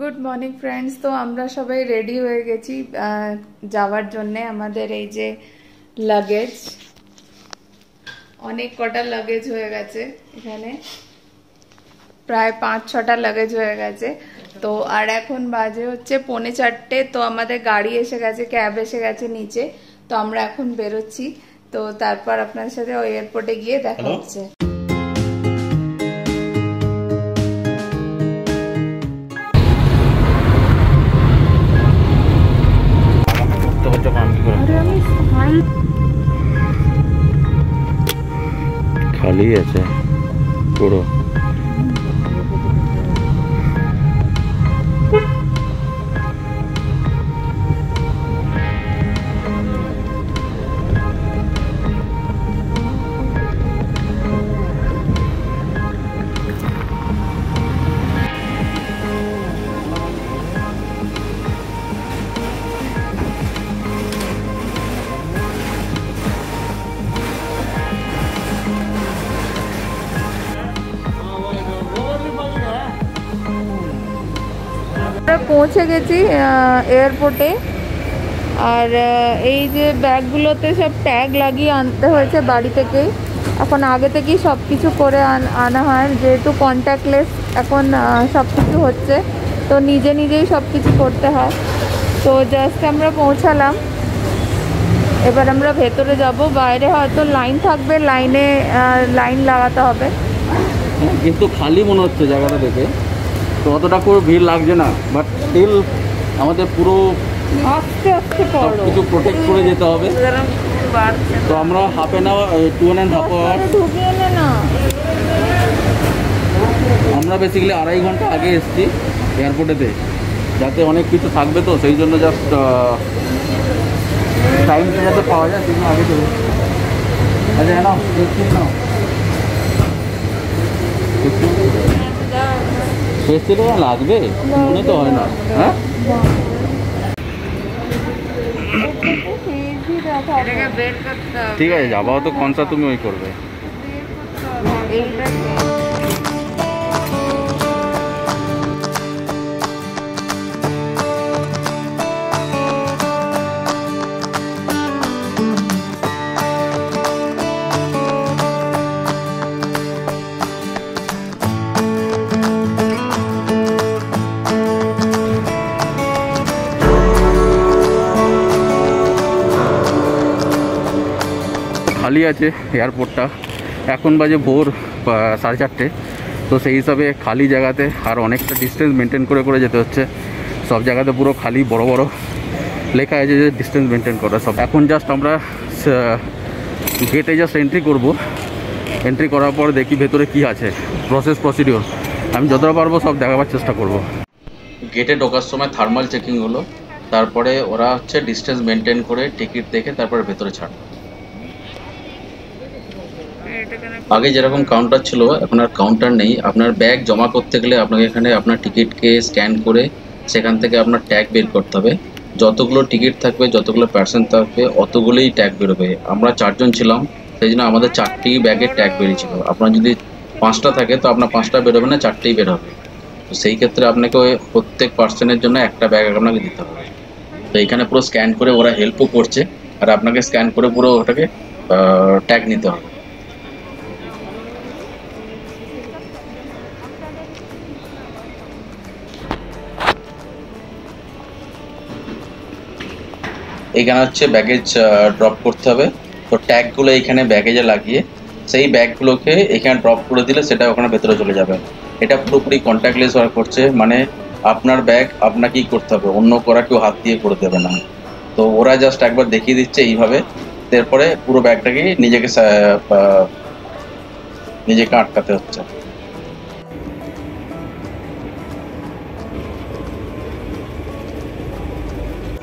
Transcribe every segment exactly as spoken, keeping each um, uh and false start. Good morning friends. तो आमरा सबाई रेडी हो गेছি যাওয়ার জন্য। আমাদের এই যে লাগেজ, অনেক কটা লাগেজ হয়ে গেছে, এখানে প্রায় পাঁচ ছটা লাগেজ হয়ে গেছে। তো আর এখন বাজে হচ্ছে পৌনে চারটে। তো আমাদের গাড়ি এসে গেছে, ক্যাব এসে গেছে নিচে। তো আমরা এখন বের হচ্ছি, তো তারপর আপনার সাথে ওই এয়ারপোর্টে গিয়ে দেখা হচ্ছে। खाली ऐसे पूरा पहुँचे गेছি এয়ারপোর্টে। और ये बैगगुलोते सब टैग लागिए आनते हुए बाड़ी থেকে। এখন আগে থেকেই सब किस आना है जेहेतु কন্ট্যাক্টলেস এখন सब किस হচ্ছে, তো নিজে নিজেই सब किस করতে হয়। तो जस्ट আমরা পৌঁছালাম, এবার আমরা ভেতরে যাব। বাইরে হয়তো লাইন থাকবে, লাইনে লাইন লাগাতে হবে। কিন্তু খালি মনে হচ্ছে জায়গাটা দেখে, तो অতটা খুব ভিড় লাগছে না। বাট স্টিল আমাদের পুরো আস্তে আস্তে পড়ো একটু প্রোটেক্ট করে যেতে হবে। তো আমরা half an hour two and half hour আমরা বেসিক্যালি আড়াই ঘন্টা আগে এসেছি এয়ারপোর্টেতে, যাতে অনেক কিছু থাকবে। তো সেই জন্য জাস্ট টাইমটা যাতে পাওয়া যায় সেজন্য আগে চলে। আচ্ছা নাও নাও লাগবে মনে তো হয় না। হ্যাঁ ঠিক আছে, যাবাও তো কনসা তুমি ওই করবে। খালি আছে এয়ারপোর্টটা, এখন বাজে ভোর সাড়ে চারটে। তো সেই হিসাবে খালি জায়গাতে আর অনেকটা ডিস্টেন্স মেনটেন করে করে যেতে হচ্ছে। সব জায়গাতে পুরো খালি বড় বড় লেখা আছে যে ডিস্টেন্স মেনটেন করা সব। এখন জাস্ট আমরা গেটে জাস্ট এন্ট্রি করব, এন্ট্রি করার পর দেখি ভেতরে কি আছে প্রসেস প্রসিডিওর। আমি যতটা পারবো সব দেখাবার চেষ্টা করব। গেটে ঢোকার সময় থার্মাল চেকিং হলো, তারপরে ওরা হচ্ছে ডিস্টেন্স মেনটেন করে টিকিট দেখে তারপরে ভেতরে ছাড়। আগে যেরকম কাউন্টার ছিল এখন আর কাউন্টার নেই। আপনার ব্যাগ জমা করতে গেলে আপনাকে এখানে আপনার টিকিটকে স্ক্যান করে সেখান থেকে আপনার ট্যাগ বের করতে হবে। যতগুলো টিকিট থাকবে, যতগুলো পার্সেন্ট থাকবে, অতগুলোই ট্যাগ বেরোবে। আমরা চারজন ছিলাম, সেই জন্য আমাদের চারটি ব্যাগের ট্যাগ বেরিয়েছিল। আপনার যদি পাঁচটা থাকে তো আপনার পাঁচটা বেরোবে না, চারটেই বেরোবে। তো সেই ক্ষেত্রে আপনাকে প্রত্যেক পার্সেন্টের জন্য একটা ব্যাগ আপনাকে দিতে হবে। তো এইখানে পুরো স্ক্যান করে ওরা হেল্পও করছে, আর আপনাকে স্ক্যান করে পুরো ওটাকে ট্যাগ নিতে হবে। এইখানে হচ্ছে ব্যাগেজ ড্রপ করতে হবে। তো ট্যাগগুলো এইখানে ব্যাগেজে লাগিয়ে সেই ব্যাগগুলোকে এখানে ড্রপ করে দিলে সেটা ওখানে ভেতরে চলে যাবে। এটা পুরোপুরি কন্ট্যাক্টলেস ওয়ার্ক করছে, মানে আপনার ব্যাগ আপনাকেই করতে হবে, অন্য করা কেউ হাত দিয়ে করে দেবে না। তো ওরা জাস্ট একবার দেখিয়ে দিচ্ছে এইভাবে, তারপরে পুরো ব্যাগটাকে নিজেকে নিজেকে আটকাতে হচ্ছে।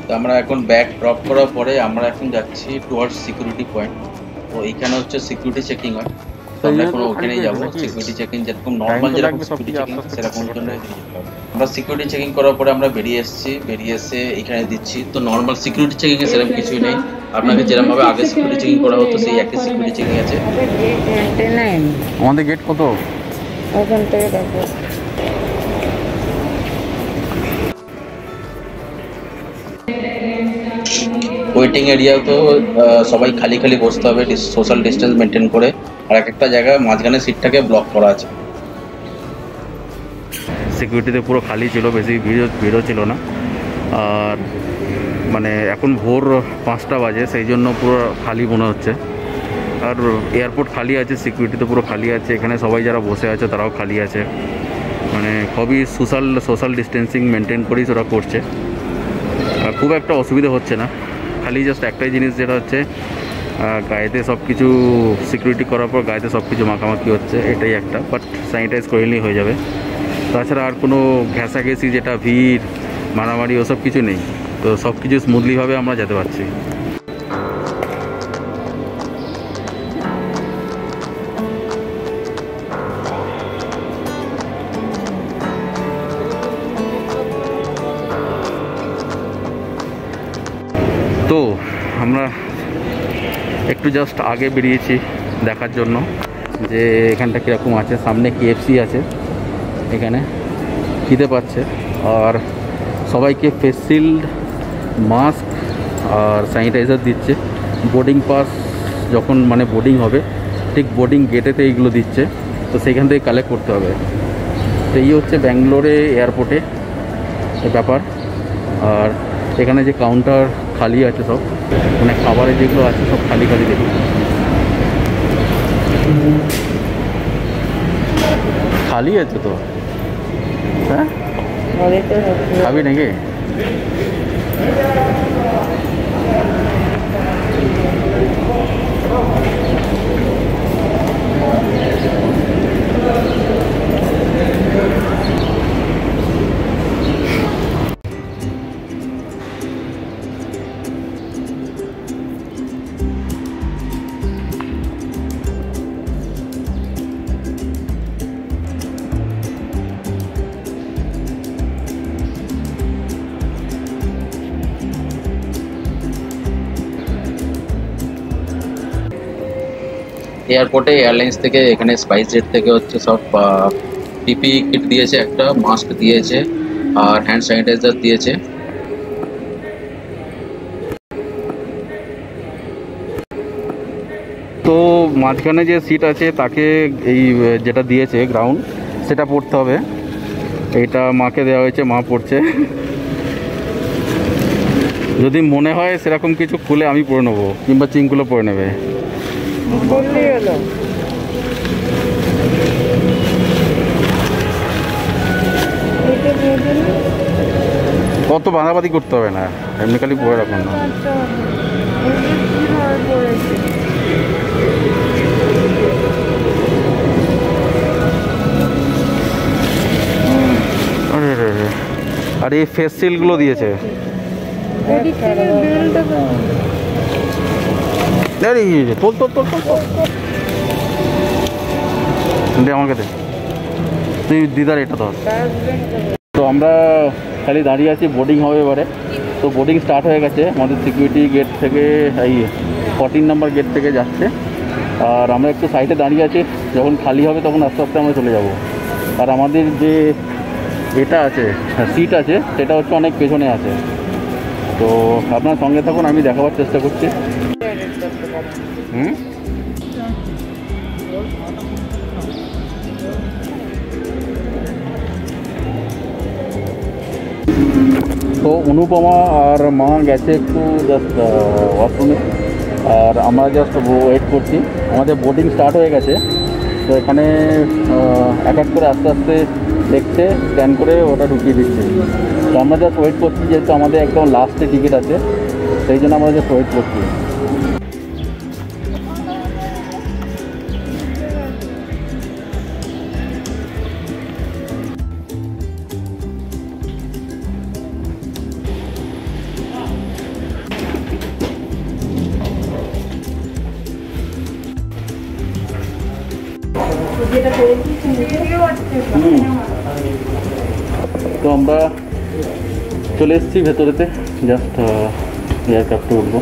তো আমরা এখন ব্যাগ ড্রপ করার পরে আমরা এখন যাচ্ছি টুয়ার্ডস সিকিউরিটি পয়েন্ট। তো এইখানে হচ্ছে সিকিউরিটি চেকিং হয়, তো আমরা এখন ওখানেই যাবো। সিকিউরিটি চেকিং যেরকম নর্মাল যেরকম সিকিউরিটি চেকিং সেরকম জন্য আমরা সিকিউরিটি চেকিং করার পরে আমরা বেরিয়ে এসেছি। বেরিয়ে এসে এইখানে দিচ্ছি। তো নর্মাল সিকিউরিটি চেকিংয়ে সেরকম কিছুই নেই, আপনাকে যেরকমভাবে আগে সিকিউরিটি চেকিং করা হতো সেই একই সিকিউরিটি চেকিং আছে। আমাদের গেট কত? ওখান থেকে দেখো। ওয়েটিং এরিয়াও তো সবাই খালি খালি বসতে হবে সোশ্যাল ডিস্টেন্স মেনটেন করে, আর এক একটা জায়গায় মাঝখানে সিটটাকে ব্লক করা আছে। সিকিউরিটিতে পুরো খালি ছিল, বেশি ভিড়ও ভিড়ও ছিল না। আর মানে এখন ভোর পাঁচটা বাজে, সেই জন্য পুরো খালি মনে হচ্ছে। আর এয়ারপোর্ট খালি আছে, সিকিউরিটি তো পুরো খালি আছে, এখানে সবাই যারা বসে আছে তারাও খালি আছে। মানে খুবই সোশ্যাল সোশ্যাল ডিস্টেন্সিং মেনটেন করেই ওরা করছে, আর খুব একটা অসুবিধা হচ্ছে না। খালি জাস্ট একটাই জিনিস, যেটা হচ্ছে গায়েতে সব কিছু সিকিউরিটি করার পর গায়েতে সব কিছু মাখামাখি হচ্ছে, এটাই একটা। বাট স্যানিটাইজ করলেই হয়ে যাবে, তাছাড়া আর কোনো ঘেঁষাঘেঁষি যেটা ভিড় মারামারি ওসব কিছু নেই, তো সব কিছু স্মুথলিভাবে আমরা যেতে পারছি। তো আমরা একটু জাস্ট আগে বেরিয়েছি দেখার জন্য যে এখানটা কীরকম আছে। সামনে কেএফসি আছে, এখানে খিদে পাচ্ছে। আর সবাইকে ফেস শিল্ড, মাস্ক আর স্যানিটাইজার দিচ্ছে। বোর্ডিং পাস যখন মানে বোর্ডিং হবে ঠিক বোর্ডিং গেটেতে এইগুলো দিচ্ছে, তো সেইখান থেকে কালেক্ট করতে হবে। তো এই হচ্ছে ব্যাঙ্গালোরে এয়ারপোর্টে এই ব্যাপার। আর এখানে যে কাউন্টার খালি আছে সব, মানে খাবারে যেগুলো আছে সব খালি খালি দেখি। খালি আছে তো, হ্যাঁ খাবি নাকি? এয়ারপোর্টে এয়ারলাইন্স থেকে, এখানে স্পাইসজেট থেকে হচ্ছে সব পিপি কিট দিয়েছে, একটা মাস্ক দিয়েছে আর হ্যান্ড স্যানিটাইজার দিয়েছে। তো মাঝখানে যে সিট আছে তাকে এই যেটা দিয়েছে গ্রাউন্ড, সেটা পড়তে হবে। এটা মাকে দেওয়া হয়েছে, মা পড়ছে। যদি মনে হয় সেরকম কিছু খুলে আমি পরে নেবো, কিংবা চিংকুলো পরে নেবে। কত বাঁধাবাঁধি করতে হবে না, এমনি খালি পড়ে রাখুন। আর এই ফেস শিল্ড গুলো দিয়েছে। তোল তোল তোল তোল দে আমাকে দে, তুই দিদার এটা ধর। তো আমরা খালি দাঁড়িয়ে আছি, বোর্ডিং হবে এবারে। তো বোর্ডিং স্টার্ট হয়ে গেছে, আমাদের সিকিউরিটি গেট থেকে এই ফোরটিন নাম্বার গেট থেকে যাচ্ছে। আর আমরা একটু সাইডে দাঁড়িয়ে আছি, যখন খালি হবে তখন আস্তে আস্তে আমরা চলে যাব। আর আমাদের যে এটা আছে সিট আছে সেটা হচ্ছে অনেক পেছনে আছে। তো আপনার সঙ্গে থাকুন, আমি দেখাবার চেষ্টা করছি। তো অনুপমা আর মা গেছে একটু জাস্ট ওয়াশরুমে, আর আমরা জাস্ট ওয়েট করছি। আমাদের বোর্ডিং স্টার্ট হয়ে গেছে। তো এখানে এক এক করে আস্তে আস্তে দেখছে, স্ক্যান করে ওটা ঢুকিয়ে দিচ্ছে। তো আমরা জাস্ট ওয়েট করছি, যেহেতু আমাদের একদম লাস্টে টিকিট আছে, সেই জন্য আমরা জাস্ট ওয়েট করছি। তো আমরা চলে এসেছি ভেতরেতে, জাস্ট এয়ারক্রাফ্টে উঠবো।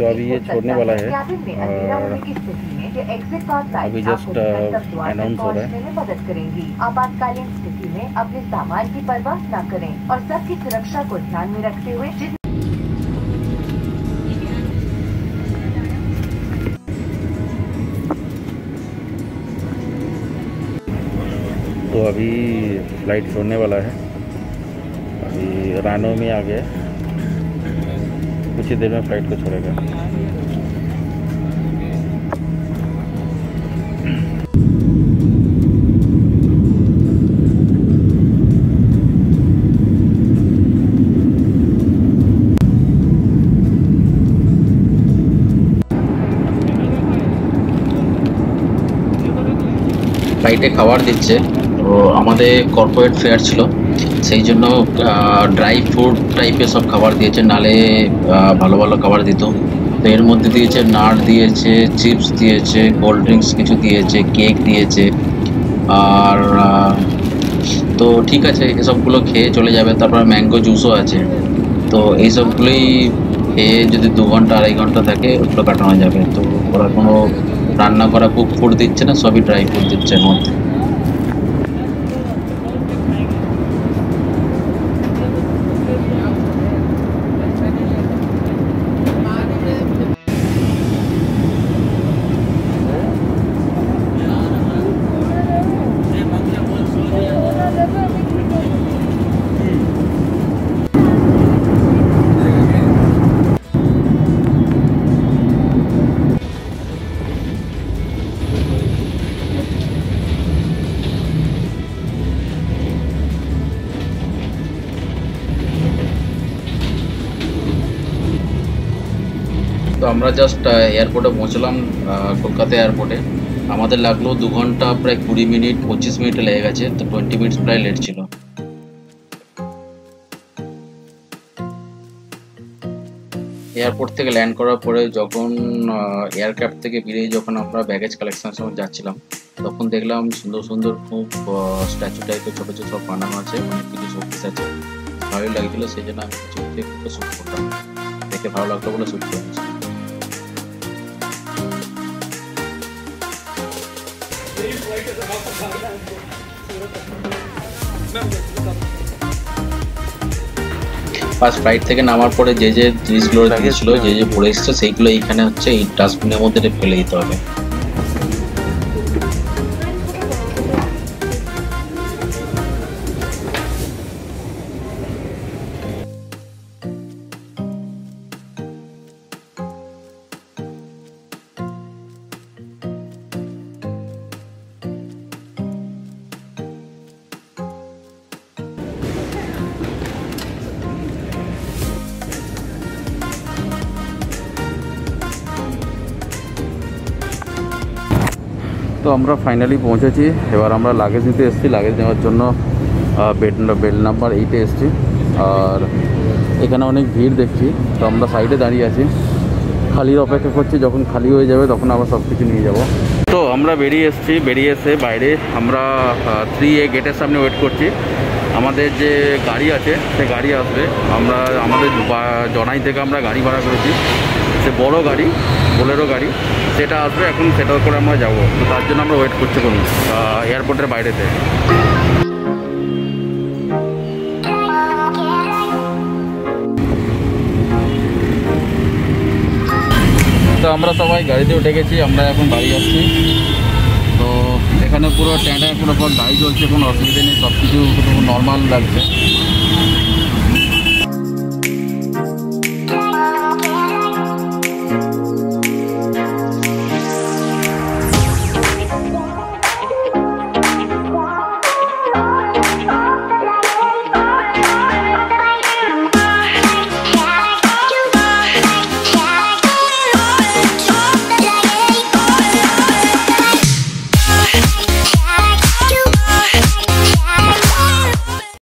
तो अभी ये छोड़ने वाला है, और इनके एग्जिट कार्ड साइट आपको निकट द्वार तक पहुँचने में मदद करेंगी। आपातकालीन स्थिति में अपने सामान की परवाह न करें और सबकी सुरक्षा को ध्यान में रखते हुए जिस तो अभी फ्लाइट छोड़ने वाला है, अभी रानो में आ गया, कुछ ही देर में फ्लाइट को छोड़ेगा। फ्लाइटे खावार दिच्छे तो आमादे कॉर्पोरेट फेयर छिलो सेई जोन्नो ड्राई फूड टाइपे सब खाबार दिए नाले भालो भालो खाबार दित तो एर मध्य दिए नाट दिए चिप्स दिए कोल्ड ड्रिंक्स किछु दिए केक दिए और तो ठीक आछे एसबगुलो खेये चले जाबे। तारपर मैंगो जूसो आछे तो एई सबगुलोई खेये जोदि दो घंटा आढ़ाई घंटा थाके ओगुलो काटानो जाबे। तो ओरा कोनो रान्ना करा कुक फूड दिच्छे ना, सबई ड्राई फूड दिच्छे मध्य। तो आमरा जस्ट एयरपोर्टे पहुँचलाम कलकाता एयरपोर्टे आमादेर लागलो दो घंटा प्राय बीस मिनट पच्चीस मिनट लेगे गेछे तो बीस मिनट प्राय लेट छिलो। एयरपोर्ट থেকে ল্যান্ড করার পরে যখন এয়ারক্রাফট থেকে বেরিয়ে যখন আমরা ব্যাগেজ কালেকশনের সময় যাচ্ছিলাম তখন দেখলাম সুন্দর সুন্দর খুব স্ট্যাচু টাইপের ছোট ছোট সব বানানো আছে, অনেক কিছু শোকেস আছে, ভালো লাগছিল। সেজন্য আমি কিছু ফটো শুট করলাম, দেখে ভালো লাগলো বলে শুট করলাম। फ्लाइट থেকে নামার পরে যে যে জিনিসগুলো দিয়েছিল যে যে পড়ে এসেছে সেইগুলো এইখানে হচ্ছে এই ডাস্টবিনের মধ্যে ফেলে দিতে হবে। तो आमरा फाइनली पहुँचे एबार आमरा लागेज नीते एसेछि, लागेज नेওয়ার জন্য बेड बेड नम्बर आठ ए एसेछि और एखाने अनेक भीड़ देखछि। तो आमरा साइडे दाड़िये आछि खालिर अपेक्षा करछि, যখন खाली হয়ে যাবে তখন আবার সব কিছু নিয়ে যাব। তো আমরা বেরিয়ে এসেছি, বেরিয়ে এসে বাইরে আমরা तीन ए গেটের সামনে ওয়েট করছি। আমাদের যে গাড়ি আছে সে গাড়ি আসবে, আমরা আমাদের জনাই থেকে আমরা গাড়ি ভাড়া করেছি, সে বড় গাড়ি বোলেরো গাড়ি সেটা আসবে এখন, সেটার পরে আমরা যাব। তো তার জন্য আমরা ওয়েট করছি কোন এয়ারপোর্টের বাইরেতে। তো আমরা সবাই গাড়িতে উঠে গেছি, আমরা এখন বাড়ি যাচ্ছি। তো এখানে পুরো ট্যান্ডার পুরো গাড়ি চলছে, কোনো অসুবিধা নেই, সব কিছু নর্মাল লাগছে।